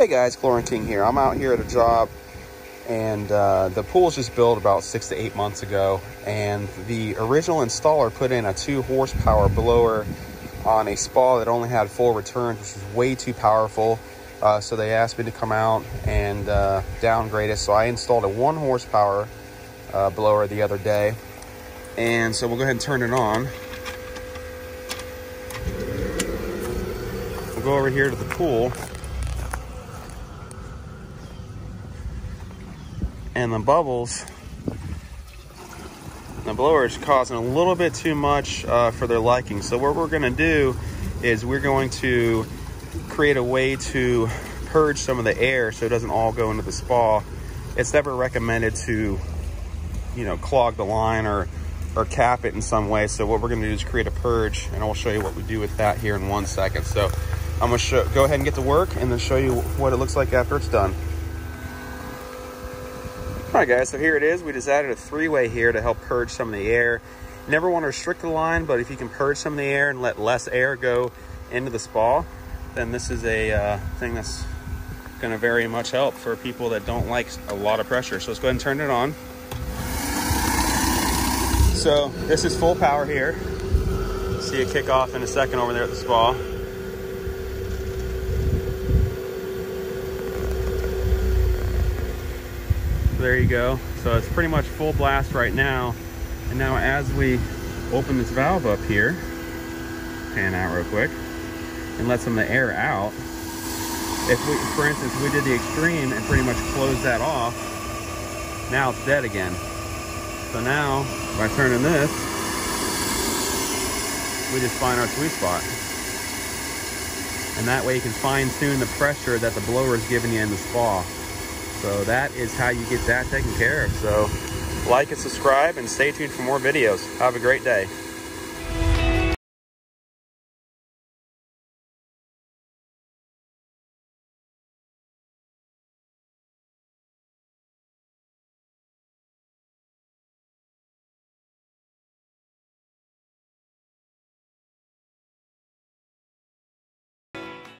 Hey guys, Chlorine King here. I'm out here at a job, and the pool was just built about 6 to 8 months ago, and the original installer put in a 2 horsepower blower on a spa that only had 4 returns, which was way too powerful. So they asked me to come out and downgrade it. So I installed a 1 horsepower blower the other day, and so we'll go ahead and turn it on. We'll go over here to the pool. And the bubbles, the blower is causing a little bit too much for their liking. So what we're going to do is we're going to create a way to purge some of the air so it doesn't all go into the spa. It's never recommended to, you know, clog the line or cap it in some way. So what we're going to do is create a purge, and I'll show you what we do with that here in 1 second. So I'm going to go ahead and get to work and then show you what it looks like after it's done. Alright guys, so here it is. We just added a 3-way here to help purge some of the air. You never want to restrict the line, but if you can purge some of the air and let less air go into the spa, then this is a thing that's going to very much help for people that don't like a lot of pressure. So let's go ahead and turn it on. So this is full power here. See it kick off in a second over there at the spa. There you go. So it's pretty much full blast right now. And now as we open this valve up here, pan out real quick, and let some of the air out. If we, for instance, we did the extreme and pretty much closed that off, now it's dead again. So now by turning this, we just find our sweet spot. And that way you can fine tune the pressure that the blower is giving you in the spa. So that is how you get that taken care of. So like and subscribe and stay tuned for more videos. Have a great day.